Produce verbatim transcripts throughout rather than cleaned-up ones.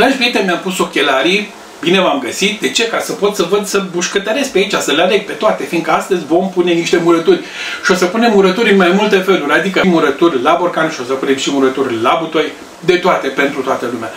Dragi prieteni, mi-am pus ochelarii, bine v-am găsit. De ce? Ca să pot să văd, să bușcătăresc pe aici, să le aleg pe toate, fiindcă astăzi vom pune niște murături. Și o să punem murături în mai multe feluri, adică murături la borcan și o să punem și murături la butoi, de toate, pentru toată lumea.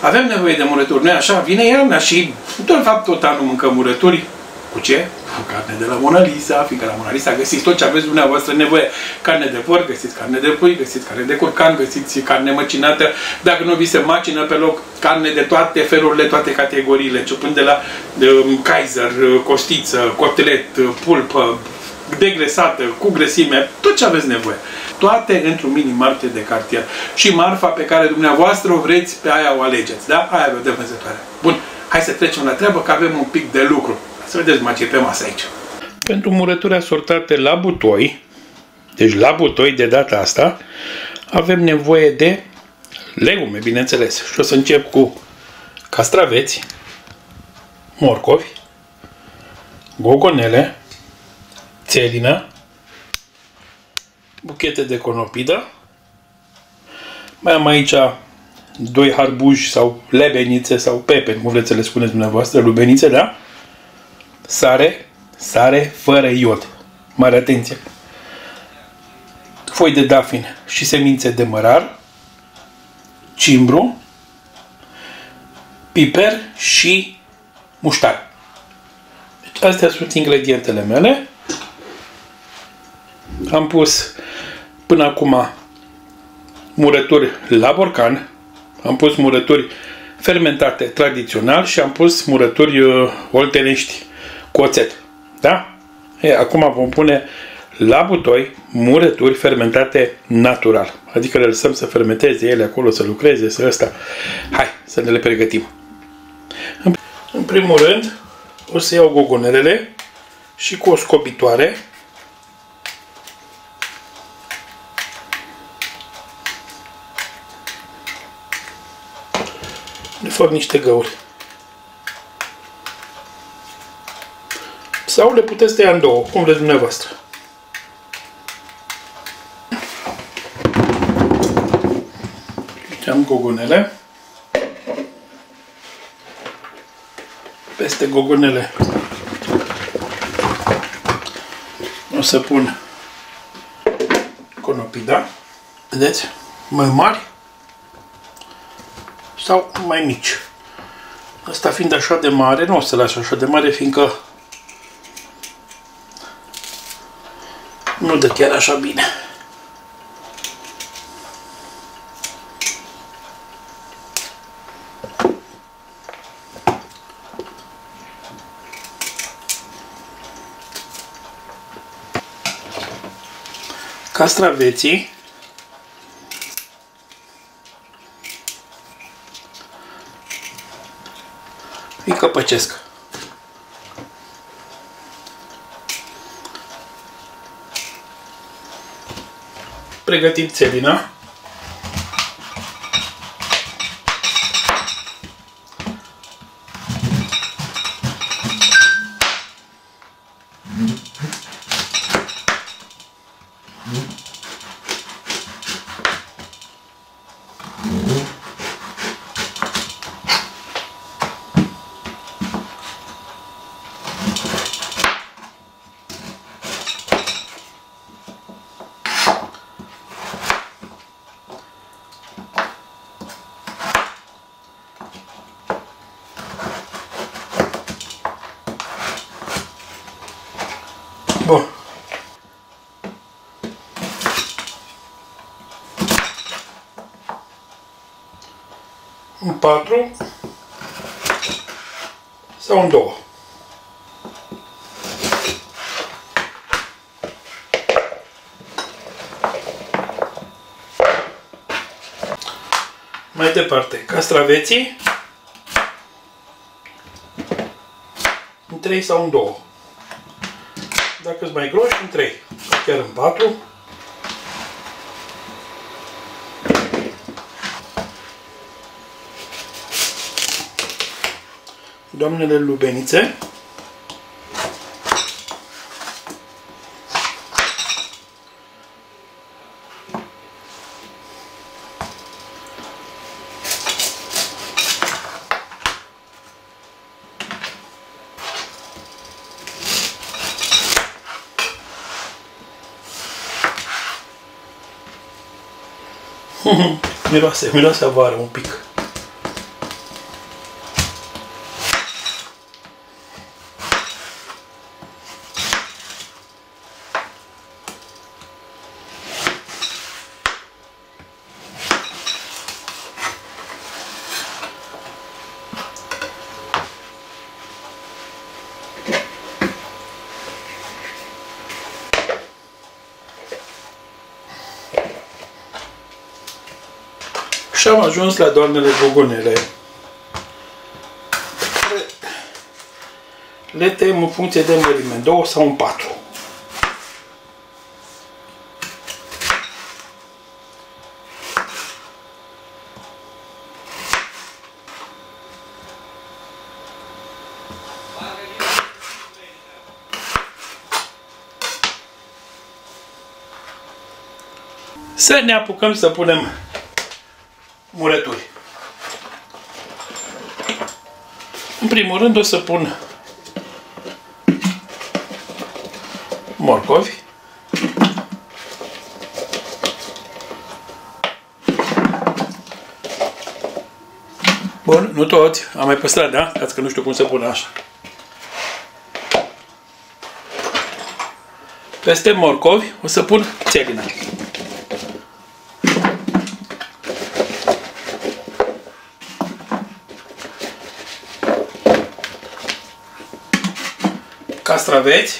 Avem nevoie de murături, nu-i așa? Vine iarna și, de fapt, tot anul mâncăm murături. Cu ce? Cu carne de la Mona Lisa, fiindcă la Mona Lisa găsiți tot ce aveți dumneavoastră nevoie. Carne de porc, găsiți carne de pui, găsiți carne de curcan, găsiți carne măcinată, dacă nu vi se macină pe loc, carne de toate felurile, toate categoriile, începând de la de, Kaiser, costiță, cotlet, pulpă, degresată, cu grăsime, tot ce aveți nevoie. Toate într-un mini-market de cartier. Și marfa pe care dumneavoastră o vreți, pe aia o alegeți, da? Aia vă dă vânzătoare. Bun, hai să trecem la treabă că avem un pic de lucru. Să vedeți, mă, ce pe masă aici. Pentru murături asortate la butoi, deci la butoi de data asta, avem nevoie de legume, bineînțeles. Și o să încep cu castraveți, morcovi, gogonele, țelină, buchete de conopidă. Mai am aici doi harbuși sau lebenițe sau pepeni, cum vreți să le spuneți dumneavoastră, lubenițe, da? Sare, sare fără iod. Mare atenție! Foi de dafin și semințe de mărar, cimbru, piper și muștar. Deci astea sunt ingredientele mele. Am pus până acum murături la borcan, am pus murături fermentate tradițional și am pus murături oltenești. Oțet. Da? E, acum vom pune la butoi murături fermentate natural. Adică le lăsăm să fermenteze ele acolo, să lucreze, să ăsta. Hai, să ne le pregătim. În, în primul rând, o să iau gogonelele și cu o scobitoare le fac niște găuri. Sau le puteți tăia în două, cum vreți dumneavoastră. Am gogonele. Peste gogonele o să pun conopida. Vedeți? Mai mari sau mai mici. Asta fiind așa de mare, nu o să las așa de mare, fiindcă nu dă chiar așa bine. Castraveții îi căpăcesc. Pregătim țelina. Bun. Un patru sau un două. Mai departe, castraveții un trei sau un două. Dacă sunt mai groși, în trei, chiar în patru. Doamnele lubenițe. Miroase, miroase a vară un pic. Și am ajuns la doamnele Gogonele, care le tem în funcție de mărime, două sau un patru. Să ne apucăm să punem murături. În primul rând o să pun morcovi. Bun, nu toți. Am mai păstrat, da? Dați că nu știu cum să pun așa. Peste morcovi o să pun țelină. Castraveți.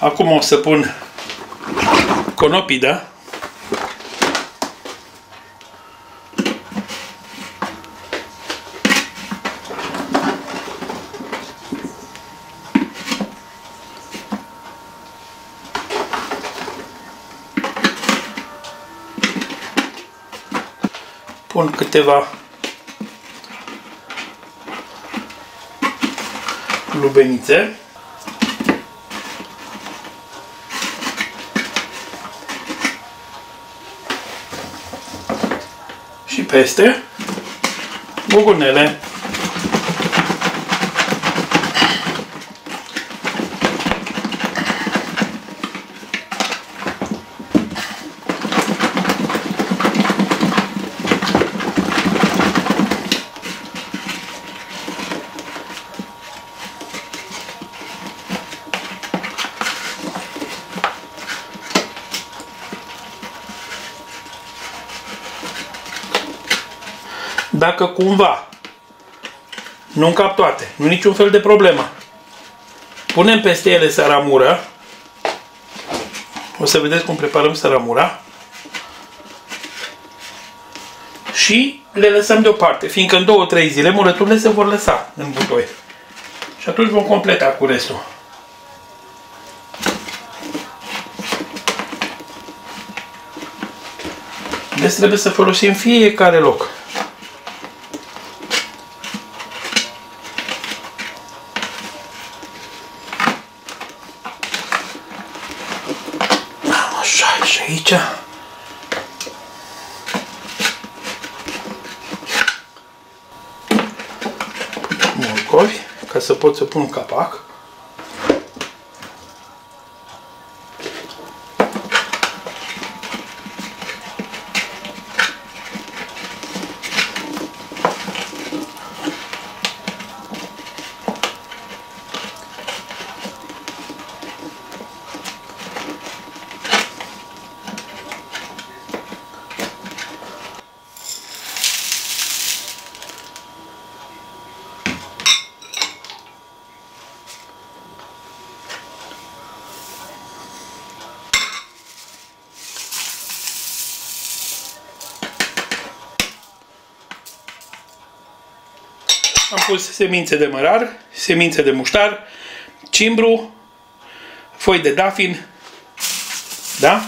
Acum o să pun conopii, da? Pun câteva lubenițe. Și peste gogonele. Dacă cumva nu încap toate, nu niciun fel de problemă, punem peste ele saramură. O să vedeți cum preparăm saramura. Și le lăsăm deoparte, fiindcă în două trei zile murăturile se vor lăsa în butoi. Și atunci vom completa cu restul. Deci trebuie să folosim fiecare loc. Aici. Morcovi, ca să pot să pun capac. Am pus semințe de mărar, semințe de muștar, cimbru, foi de dafin, da?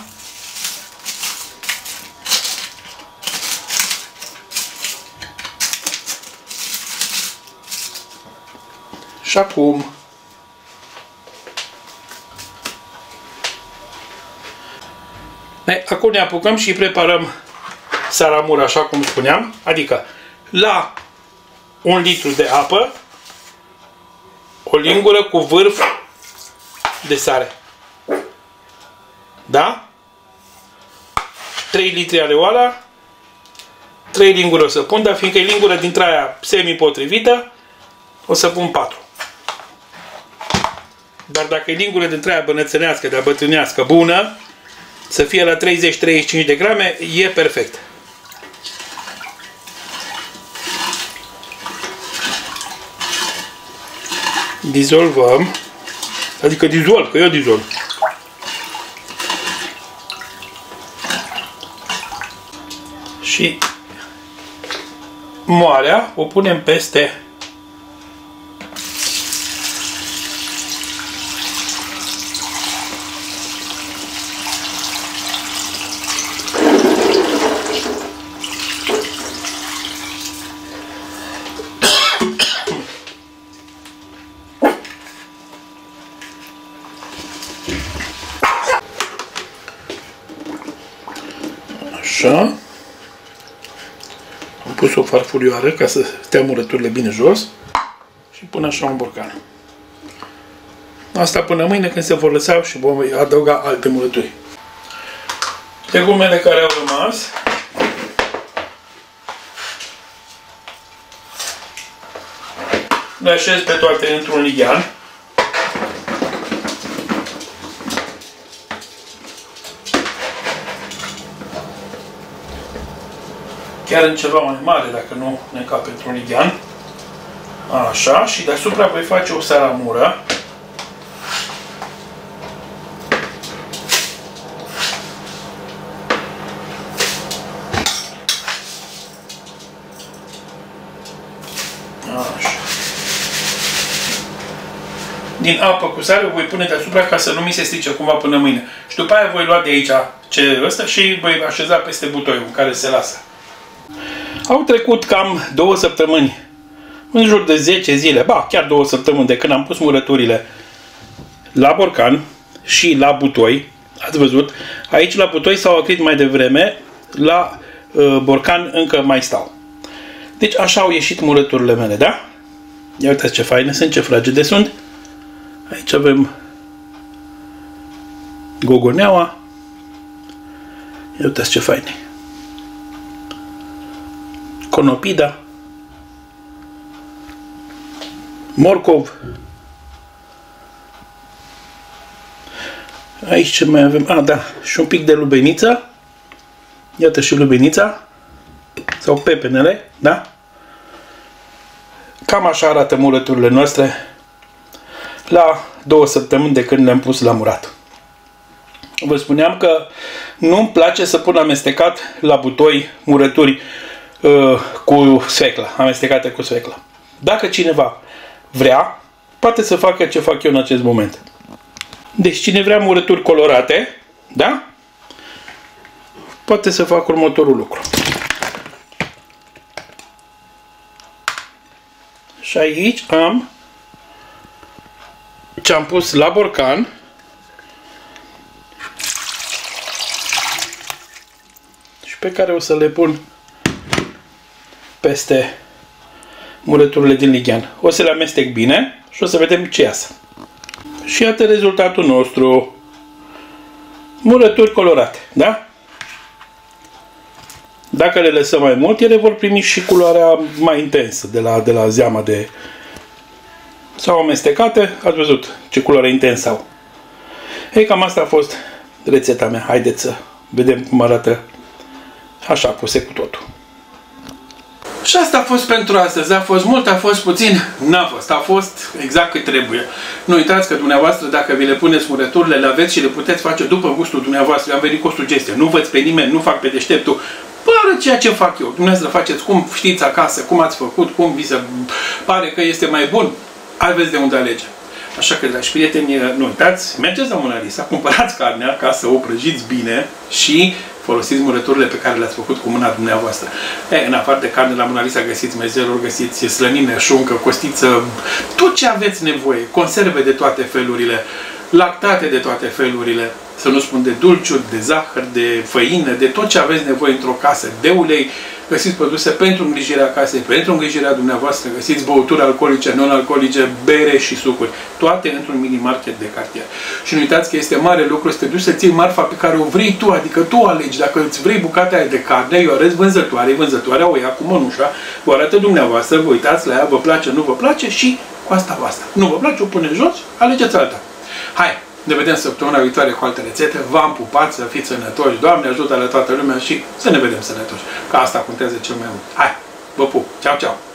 Și acum ne, acum ne apucăm și preparăm saramura, așa cum spuneam, adică la un litru de apă o lingură cu vârf de sare. Da? trei litri aleoala, trei linguri o să pun, dar fiindcă e lingură dintre aia semi-potrivită, o să pun patru. Dar dacă e lingură dintre aia bănățănească, de-a bătrânească bună, să fie la treizeci treizeci și cinci de grame, e perfect. Dizolvăm, adică dizolv, că eu dizolv. Și moarea o punem peste așa. Am pus o farfurioară ca să stea murăturile bine jos și pun așa un borcan. Asta până mâine, când se vor lăsa și vom adăuga alte murături. Legumele care au rămas le așez pe toate într-un lighean. Chiar în ceva mai mare, dacă nu ne cap într-un lighean. Așa, și deasupra voi face o saramură. Așa. Din apă cu sare o voi pune deasupra ca să nu mi se strice cumva până mâine. Și după aia voi lua de aici ce ăsta și voi așeza peste butoiul în care se lasă. Au trecut cam două săptămâni, în jur de zece zile, ba, chiar două săptămâni de când am pus murăturile la borcan și la butoi. Ați văzut, aici la butoi s-au acrit mai devreme, la uh, borcan încă mai stau. Deci așa au ieșit murăturile mele, da? Ia uitați ce faine sunt, ce fragede sunt. Aici avem gogoneaua. Ia uitați ce faine. Conopida, morcov. Aici ce mai avem? A, da, și un pic de lubeniță. Iată și lubenița. Sau pepenele, da? Cam așa arată murăturile noastre la două săptămâni de când le-am pus la murat. Vă spuneam că nu-mi place să pun amestecat la butoi murături cu sfecla, amestecate cu sfecla. Dacă cineva vrea, poate să facă ce fac eu în acest moment. Deci cine vrea murături colorate, da? Poate să facă următorul lucru. Și aici am ce am pus la borcan. Și pe care o să le pun peste murăturile din lighean. O să le amestec bine și o să vedem ce iasă. Și iată rezultatul nostru. Murături colorate, da? Dacă le lăsăm mai mult, ele vor primi și culoarea mai intensă de la, de la zeama de... sau amestecate, ați văzut ce culoare intensă au. Ei, cam asta a fost rețeta mea. Haideți să vedem cum arată așa puse cu totul. Și asta a fost pentru astăzi. A fost mult, a fost puțin, n-a fost. A fost exact cât trebuie. Nu uitați că dumneavoastră, dacă vi le puneți murăturile, le aveți și le puteți face după gustul dumneavoastră. Am venit cu o sugestie. Nu văd pe nimeni, nu fac pe deșteptul. Pare ceea ce fac eu. Dumneavoastră faceți cum știți acasă, cum ați făcut, cum vi se pare că este mai bun. Aveți de unde alege. Așa că, dragi prieteni, nu uitați, mergeți la Mona Lisa, cumpărați carnea ca să o prăjiți bine și folosiți murăturile pe care le-ați făcut cu mâna dumneavoastră. E, în afară de carne, la Mona Lisa găsiți mezeluri, găsiți slănină, șuncă, costiță, tot ce aveți nevoie, conserve de toate felurile, lactate de toate felurile, să nu spun de dulciuri, de zahăr, de făină, de tot ce aveți nevoie într-o casă, de ulei, găsiți produse pentru îngrijirea casei, pentru îngrijirea dumneavoastră, găsiți băuturi alcoolice, non-alcoolice, bere și sucuri, toate într-un mini-market de cartier. Și nu uitați că este mare lucru să te duci să ții marfa pe care o vrei tu, adică tu alegi, dacă îți vrei bucata aia de carne, eu arăți vânzătoare, vânzătoarea o ia cu mănușa, vă arată dumneavoastră, vă uitați la ea, vă place, nu vă place și cu asta, cu asta. Nu vă place, o puneți jos, alegeți alta. Hai, ne vedem săptămâna viitoare cu alte rețete. V-am pupat, să fiți sănătoși. Doamne ajută la toată lumea și să ne vedem sănătoși. Că asta contează cel mai mult. Hai, vă pup. Ceau, ceau!